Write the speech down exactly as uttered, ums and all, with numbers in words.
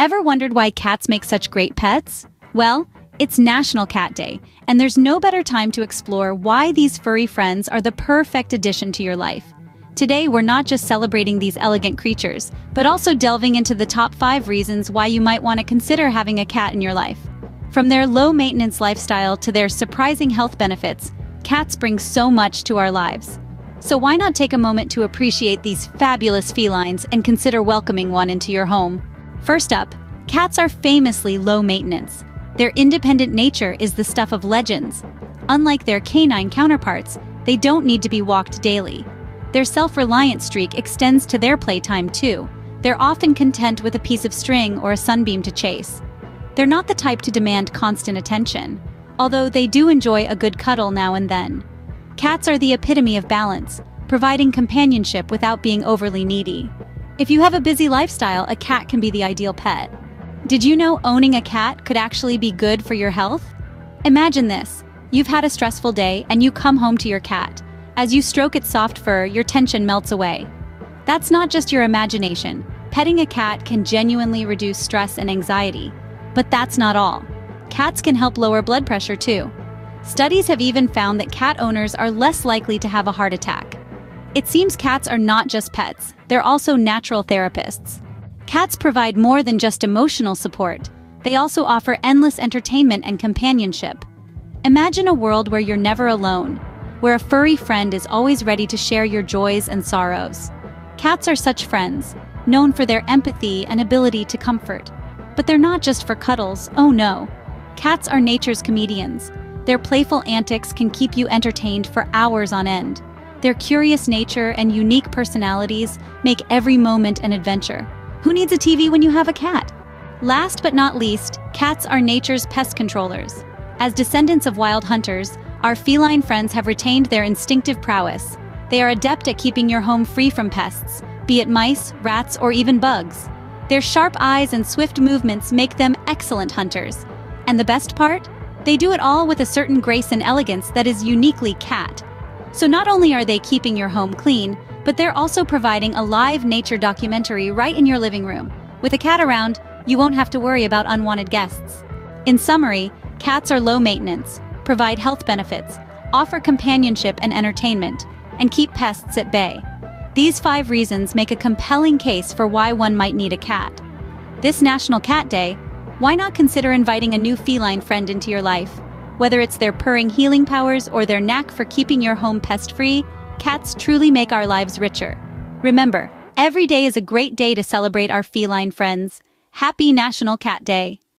Ever wondered why cats make such great pets? Well, it's National Cat Day, and there's no better time to explore why these furry friends are the perfect addition to your life. Today, we're not just celebrating these elegant creatures, but also delving into the top five reasons why you might want to consider having a cat in your life. From their low-maintenance lifestyle to their surprising health benefits, cats bring so much to our lives. So why not take a moment to appreciate these fabulous felines and consider welcoming one into your home? First up, cats are famously low-maintenance. Their independent nature is the stuff of legends. Unlike their canine counterparts, they don't need to be walked daily. Their self-reliant streak extends to their playtime too. They're often content with a piece of string or a sunbeam to chase. They're not the type to demand constant attention, although they do enjoy a good cuddle now and then. Cats are the epitome of balance, providing companionship without being overly needy. If you have a busy lifestyle, a cat can be the ideal pet. Did you know owning a cat could actually be good for your health? Imagine this. You've had a stressful day and you come home to your cat. As you stroke its soft fur, your tension melts away. That's not just your imagination. Petting a cat can genuinely reduce stress and anxiety. But that's not all. Cats can help lower blood pressure too. Studies have even found that cat owners are less likely to have a heart attack. It seems cats are not just pets, they're also natural therapists. Cats provide more than just emotional support. They also offer endless entertainment and companionship. Imagine a world where you're never alone, where a furry friend is always ready to share your joys and sorrows. Cats are such friends, known for their empathy and ability to comfort. But they're not just for cuddles, oh no. Cats are nature's comedians. Their playful antics can keep you entertained for hours on end. Their curious nature and unique personalities make every moment an adventure. Who needs a T V when you have a cat? Last but not least, cats are nature's pest controllers. As descendants of wild hunters, our feline friends have retained their instinctive prowess. They are adept at keeping your home free from pests, be it mice, rats, or even bugs. Their sharp eyes and swift movements make them excellent hunters. And the best part? They do it all with a certain grace and elegance that is uniquely cat. So not only are they keeping your home clean, but they're also providing a live nature documentary right in your living room. With a cat around, you won't have to worry about unwanted guests. In summary, cats are low maintenance, provide health benefits, offer companionship and entertainment, and keep pests at bay. These five reasons make a compelling case for why one might need a cat. This National Cat Day, why not consider inviting a new feline friend into your life? Whether it's their purring healing powers or their knack for keeping your home pest-free, cats truly make our lives richer. Remember, every day is a great day to celebrate our feline friends. Happy National Cat Day!